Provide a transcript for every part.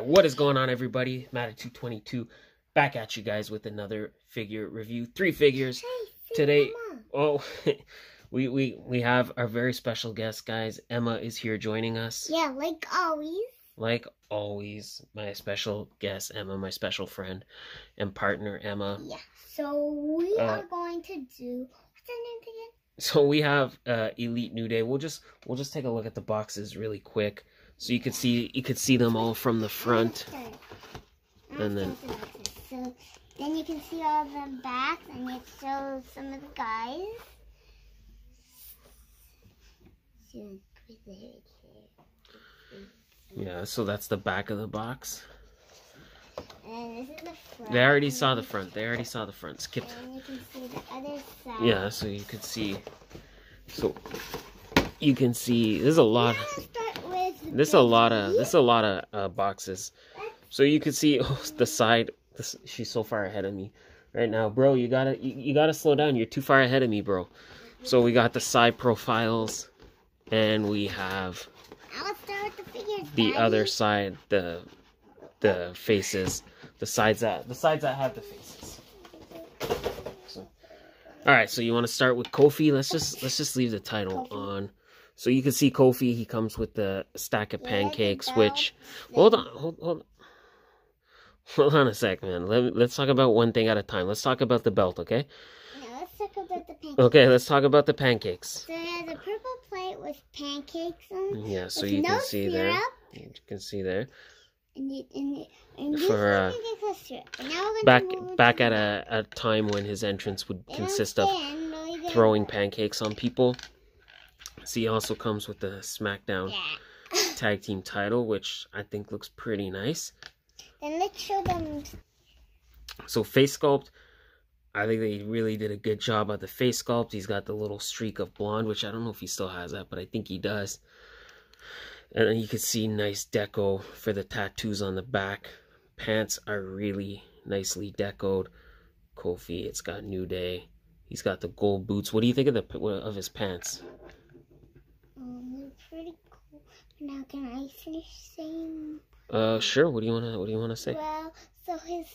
Alright, what is going on, everybody? Mattitude22 back at you guys with another figure review. Three figures today. Oh, we have our very special guest, guys. Emma is here joining us. Yeah, like always. Like always, my special guest, Emma, my special friend and partner, Emma. Yeah, so we are going to do... What's her name again? So we have Elite New Day. We'll just take a look at the boxes really quick. So you could see them all from the front, and then you can see all the backs, and it shows some of the guys. Yeah, so that's the back of the box. And this is the front. They already saw the front. Skip. And you can see the other side. Yeah, so you could see. So you can see. There's a lot. This is a lot of boxes. So you can see the side. She's so far ahead of me right now, bro. You gotta slow down. You're too far ahead of me, bro. So we got the side profiles, and we have the other side, the faces, the sides that have the faces. So, all right. So you want to start with Kofi? Let's just leave the title on. So you can see Kofi, he comes with the stack of pancakes, which... Hold on a sec, man. Let's talk about one thing at a time. Let's talk about the belt, okay? No, let's talk about the pancakes. Okay, let's talk about the pancakes. So it has a purple plate with pancakes on it. Yeah, so you can see there. You can see there. For back at a time when his entrance would consist of throwing pancakes on people. See, also comes with the SmackDown tag team title, which I think looks pretty nice. Then let's show them. So face sculpt, I think they really did a good job at the face sculpt. He's got the little streak of blonde, which I don't know if he still has that, but I think he does. And then you can see nice deco for the tattoos on the back. Pants are really nicely decoed. Kofi, it's got New Day. He's got the gold boots. What do you think of his pants? Pretty cool. Now can I finish saying? Sure. What do you wanna say? Well, so his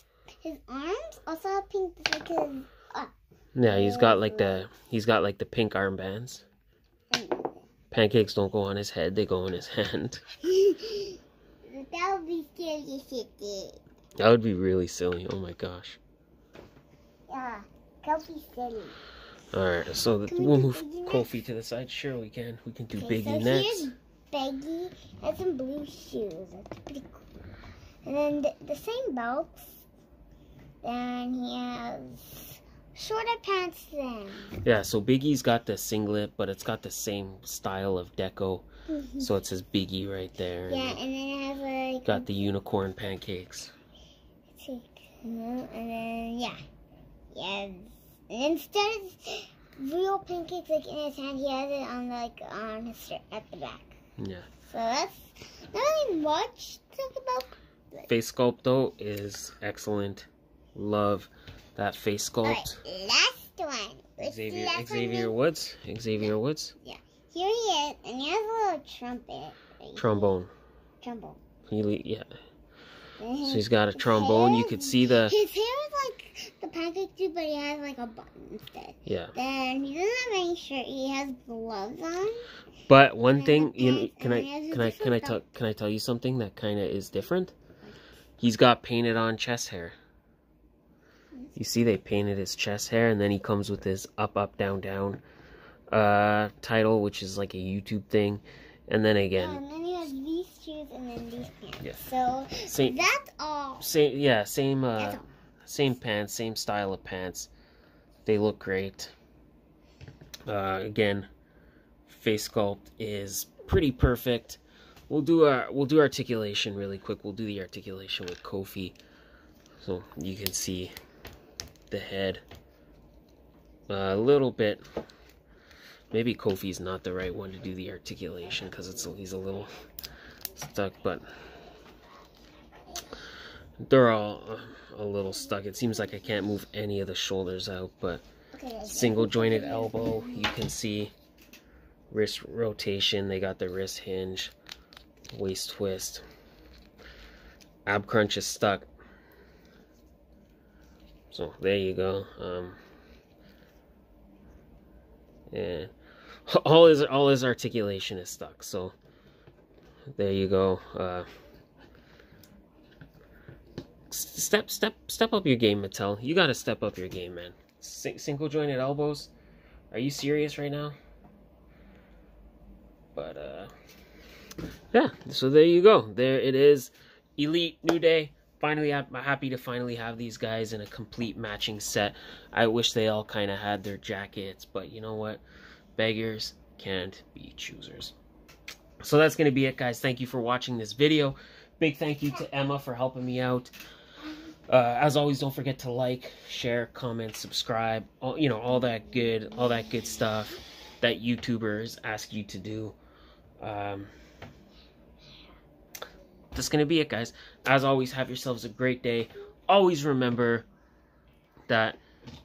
arms also have pink, like his. Yeah, he's got like the pink armbands. Pancakes don't go on his head; they go on his hand. That would be silly, shitty. That would be really silly. Oh my gosh. Yeah, Kofi's silly. Alright, so we'll move Kofi to the side. Sure, we can do Big E next. Here's Big E and some blue shoes. That's pretty cool. And then the same belts. Then he has shorter pants then. Yeah, so Big E's got the singlet, but it's got the same style of deco. So it says Big E right there. Yeah, and then it has like... Got the unicorn pancakes. Let's see. And then, yeah. Yeah. And instead of real pancakes like in his hand, he has it on on his shirt at the back. Yeah. So that's not really much to talk about. Face sculpt though is excellent. Love that face sculpt. Right, last one. Xavier Woods. Xavier Woods. Yeah. Here he is, and he has a little trumpet. Right? Trombone. Yeah. So he's got a trombone. You could see the. His hair is like the pancake dude, but he has like a button instead. Yeah. Then he doesn't have any shirt. He has gloves on. But one thing, can I tell you something that kind of is different? He's got painted on chest hair. You see, they painted his chest hair, and then he comes with his UpUpDownDown title, which is like a YouTube thing, and then again. Oh, and then he has these shoes and then these pants. Yeah. So that's all. Same pants, same style of pants. They look great. Again, face sculpt is pretty perfect. We'll do articulation really quick. We'll do the articulation with Kofi. So you can see the head a little bit. Maybe Kofi's not the right one to do the articulation because he's a little stuck, but they're all a little stuck. It seems like I can't move any of the shoulders out, but single jointed elbow, you can see wrist rotation. They got the wrist hinge, waist twist. ab crunch is stuck. So there you go. And all his articulation is stuck. So there you go. Step up your game, Mattel. You gotta step up your game, man. Single jointed elbows. Are you serious right now? But yeah. So there you go. There it is. Elite New Day. Finally, I'm happy to finally have these guys in a complete matching set. I wish they all kind of had their jackets, but you know what? Beggars can't be choosers. So that's going to be it, guys. Thank you for watching this video. Big thank you to Emma for helping me out. As always, don't forget to like, share, comment, subscribe. All that good stuff that YouTubers ask you to do. That's gonna be it, guys. As always, have yourselves a great day. Always remember that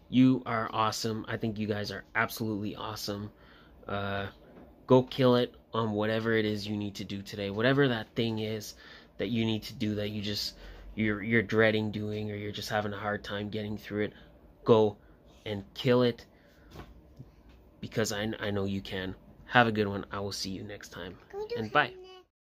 you are awesome. I think you guys are absolutely awesome. Go kill it on whatever it is you need to do today, whatever that thing is that you need to do that you just you're dreading doing, or you're just having a hard time getting through it. Go and kill it, because I know you can. Have a good one. I will see you next time, and bye.